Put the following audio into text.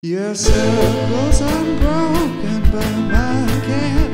Your circles unbroken, but mine can't.